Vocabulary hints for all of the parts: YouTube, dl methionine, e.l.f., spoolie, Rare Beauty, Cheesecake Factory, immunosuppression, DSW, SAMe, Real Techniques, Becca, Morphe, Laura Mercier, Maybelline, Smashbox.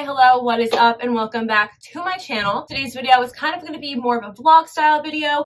Hi, hello, what is up, and welcome back to my channel. Today's video is kind of going to be more of a vlog style video.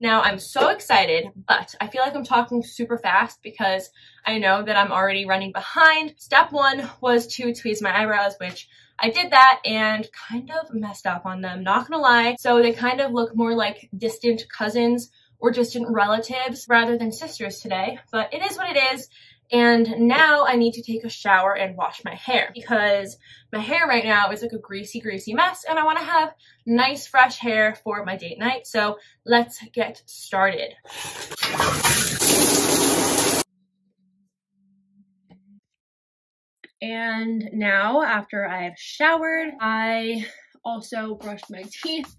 Now, I'm so excited, but I feel like I'm talking super fast because I know that I'm already running behind. Step one was to tweeze my eyebrows, which I did that and kind of messed up on them, not gonna lie. So they kind of look more like distant cousins or distant relatives rather than sisters today, but it is what it is. And now I need to take a shower and wash my hair because my hair right now is like a greasy, greasy mess and I want to have nice, fresh hair for my date night. So let's get started. And now after I've showered, I also brushed my teeth.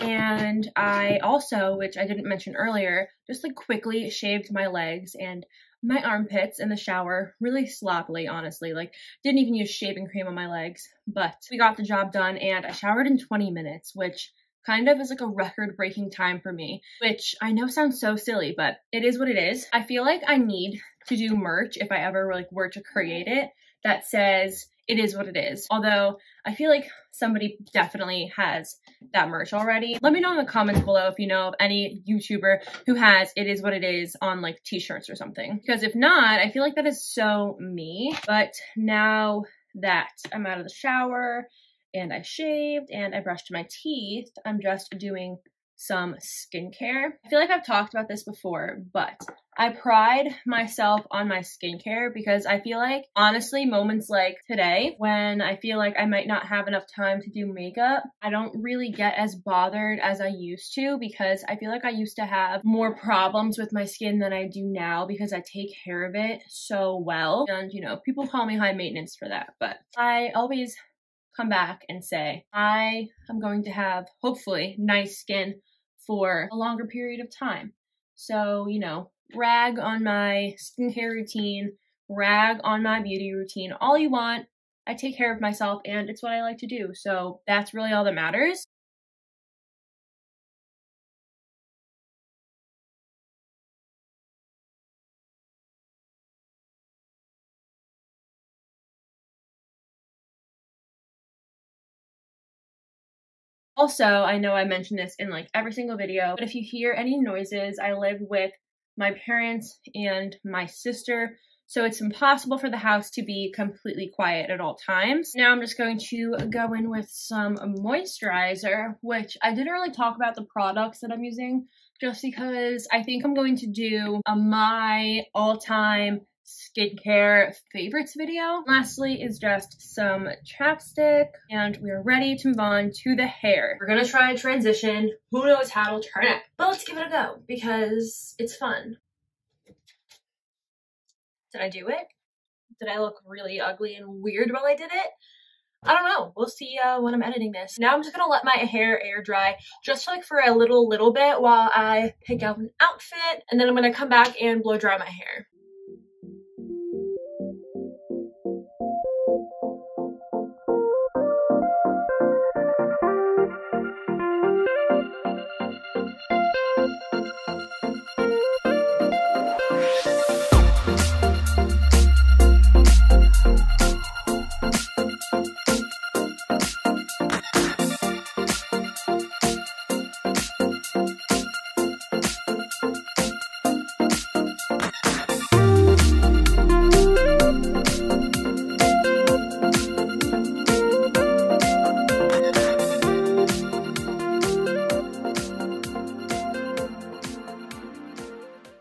And I also, which I didn't mention earlier, just like quickly shaved my legs and my armpits in the shower really sloppily, honestly. Like, didn't even use shaving cream on my legs, but we got the job done and I showered in 20 minutes, which kind of is like a record-breaking time for me, which I know sounds so silly, but it is what it is. I feel like I need to do merch if I ever like were to create it that says, "It is what it is." Although I feel like somebody definitely has that merch already. Let me know in the comments below if you know of any YouTuber who has "It is what it is" on like t-shirts or something. Because if not, I feel like that is so me. But now that I'm out of the shower and I shaved and I brushed my teeth, I'm just doing some skincare. I feel like I've talked about this before, but I pride myself on my skincare because I feel like, honestly, moments like today when I feel like I might not have enough time to do makeup, I don't really get as bothered as I used to because I feel like I used to have more problems with my skin than I do now because I take care of it so well. And, you know, people call me high maintenance for that, but I always come back and say, I am going to have, hopefully, nice skin for a longer period of time. So, you know, rag on my skincare routine, rag on my beauty routine, all you want. I take care of myself and it's what I like to do. So that's really all that matters. Also, I know I mentioned this in like every single video, but if you hear any noises, I live with my parents and my sister, so it's impossible for the house to be completely quiet at all times. Now I'm just going to go in with some moisturizer, which I didn't really talk about the products that I'm using just because I think I'm going to do my all-time skincare favorites video. Lastly is just some chapstick and we are ready to move on to the hair. We're gonna try a transition. Who knows how it'll turn out, but let's give it a go because it's fun. Did I do it? Did I look really ugly and weird while I did it? I don't know. We'll see when I'm editing this. Now I'm just gonna let my hair air dry just like for a little bit while I pick out an outfit, and then I'm gonna come back and blow dry my hair.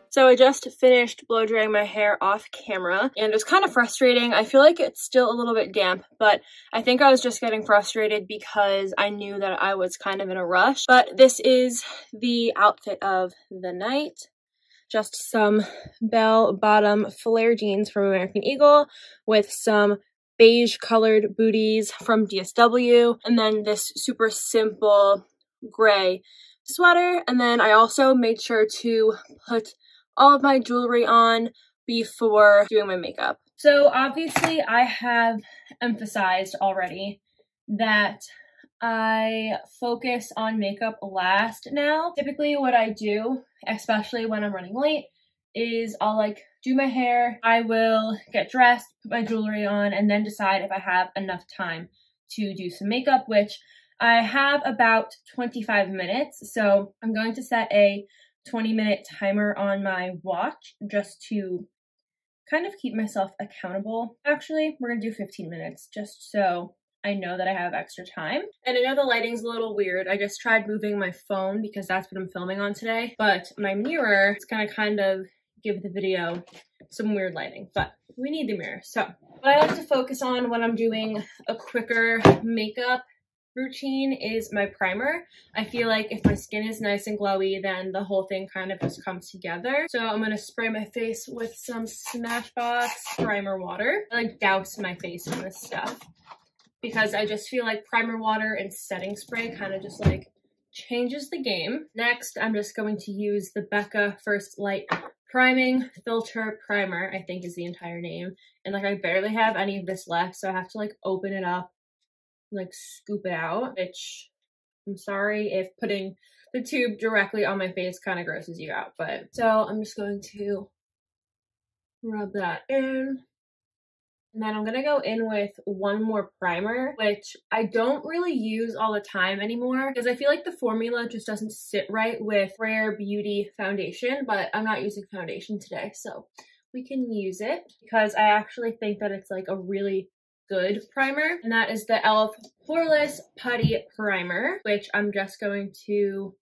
So I just finished blow drying my hair off camera and it was kind of frustrating. I feel like it's still a little bit damp, but I think I was just getting frustrated because I knew that I was kind of in a rush. But this is the outfit of the night. Just some bell bottom flare jeans from American Eagle with some beige colored booties from DSW, and then this super simple gray sweater. And then I also made sure to put all of my jewelry on before doing my makeup. So obviously I have emphasized already that I focus on makeup last now. Typically what I do, especially when I'm running late, is I'll like do my hair, I will get dressed, put my jewelry on, and then decide if I have enough time to do some makeup, which I have about 25 minutes. So I'm going to set a 20-minute timer on my watch just to kind of keep myself accountable. Actually, we're gonna do 15 minutes just so I know that I have extra time. And I know the lighting's a little weird. I just tried moving my phone because that's what I'm filming on today, but my mirror is gonna kind of give the video some weird lighting, but we need the mirror. So what I like to focus on when I'm doing a quicker makeup routine is my primer. I feel like if my skin is nice and glowy, then the whole thing kind of just comes together. So I'm gonna spray my face with some Smashbox primer water. I like douse my face in this stuff because I just feel like primer water and setting spray kind of just like changes the game. Next, I'm just going to use the Becca First Light Priming Filter Primer, I think is the entire name. And like I barely have any of this left, so I have to like open it up, like scoop it out, which I'm sorry if putting the tube directly on my face kind of grosses you out, but so I'm just going to rub that in. And then I'm gonna go in with one more primer, which I don't really use all the time anymore because I feel like the formula just doesn't sit right with Rare Beauty foundation, but I'm not using foundation today, so we can use it because I actually think that it's like a really good primer, and that is the e.l.f. Poreless Putty Primer, which I'm just going to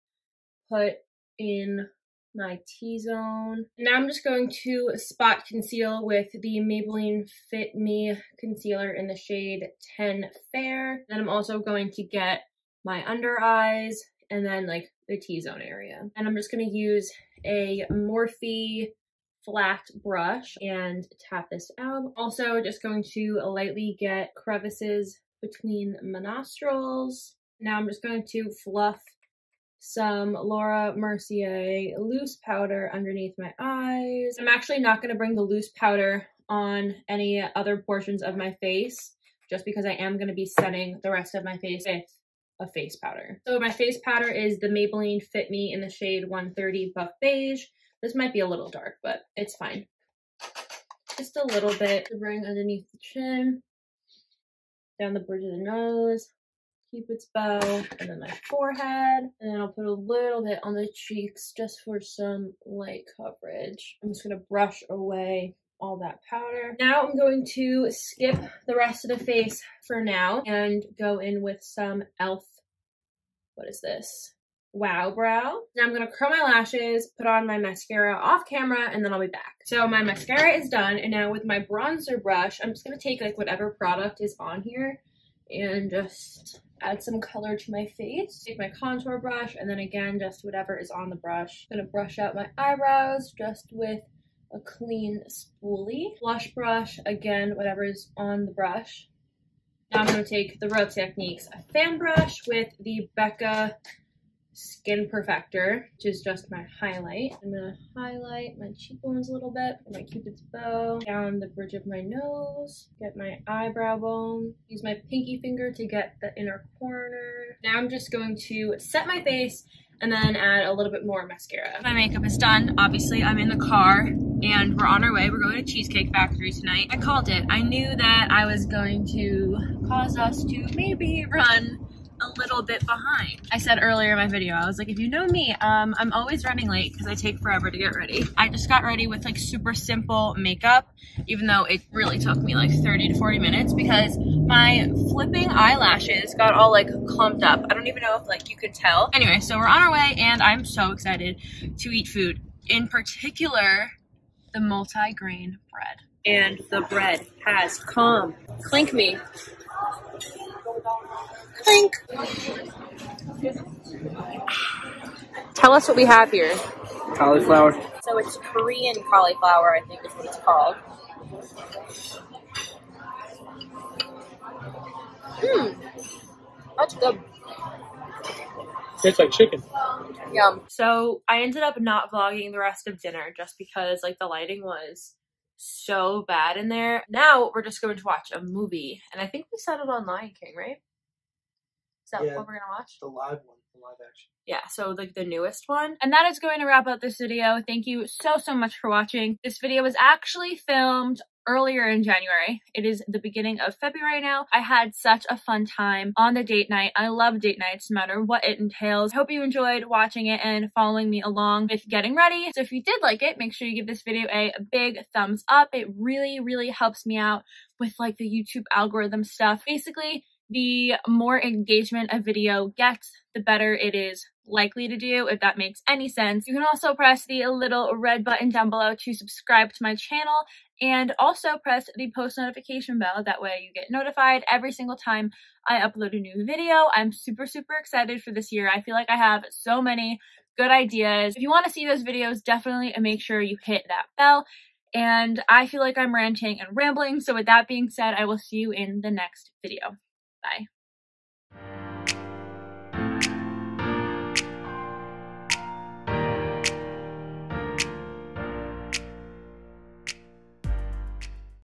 put in my T-zone. Now I'm just going to spot conceal with the Maybelline Fit Me Concealer in the shade 10 Fair. Then I'm also going to get my under eyes and then like the T-zone area. And I'm just going to use a Morphe flat brush and tap this out. Also just going to lightly get crevices between my nostrils. Now I'm just going to fluff some Laura Mercier loose powder underneath my eyes. I'm actually not going to bring the loose powder on any other portions of my face just because I am going to be setting the rest of my face with a face powder. So my face powder is the Maybelline Fit Me in the shade 130 Buff Beige. This might be a little dark, but it's fine. Just a little bit to bring underneath the chin, down the bridge of the nose, Cupid's bow, and then my forehead. And then I'll put a little bit on the cheeks just for some light coverage. I'm just gonna brush away all that powder. Now I'm going to skip the rest of the face for now and go in with some e.l.f. What is this? Wow Brow. Now I'm gonna curl my lashes, put on my mascara off camera, and then I'll be back. So my mascara is done, and now with my bronzer brush, I'm just gonna take like whatever product is on here and just add some color to my face. Take my contour brush, and then again, just whatever is on the brush. I'm gonna brush out my eyebrows just with a clean spoolie. Blush brush, again, whatever is on the brush. Now I'm gonna take the Real Techniques fan brush with the Becca Skin Perfector, which is just my highlight. I'm gonna highlight my cheekbones a little bit, my Cupid's bow, down the bridge of my nose, get my eyebrow bone, use my pinky finger to get the inner corner. Now I'm just going to set my face and then add a little bit more mascara. My makeup is done. Obviously, I'm in the car and we're on our way. We're going to Cheesecake Factory tonight. I called it. I knew that I was going to cause us to maybe run a little bit behind. I said earlier in my video, I was like, if you know me, I'm always running late because I take forever to get ready. I just got ready with like super simple makeup, even though it really took me like 30 to 40 minutes because my flipping eyelashes got all like clumped up. I don't even know if like you could tell. Anyway, so we're on our way and I'm so excited to eat food. In particular, the multi-grain bread. And the bread has come. Clink me. Clink. Tell us what we have here. Cauliflower. So it's Korean cauliflower, I think is what it's called. That's good. Tastes like chicken. Yum. So I ended up not vlogging the rest of dinner just because like the lighting was so bad in there. Now we're just going to watch a movie, and I think we settled on Lion King, right? that what we're gonna watch? The live one, the live action. Yeah, so like the newest one. And that is going to wrap up this video. Thank you so, so much for watching. This video was actually filmed earlier in January. It is the beginning of February now. I had such a fun time on the date night. I love date nights no matter what it entails. Hope you enjoyed watching it and following me along with getting ready. So if you did like it, make sure you give this video a big thumbs up. It really, really helps me out with like the YouTube algorithm stuff. Basically, the more engagement a video gets, the better it is likely to do, if that makes any sense. You can also press the little red button down below to subscribe to my channel, and also press the post notification bell. That way you get notified every single time I upload a new video. I'm super, super excited for this year. I feel like I have so many good ideas. If you want to see those videos, definitely make sure you hit that bell. And I feel like I'm ranting and rambling. So with that being said, I will see you in the next video. Bye.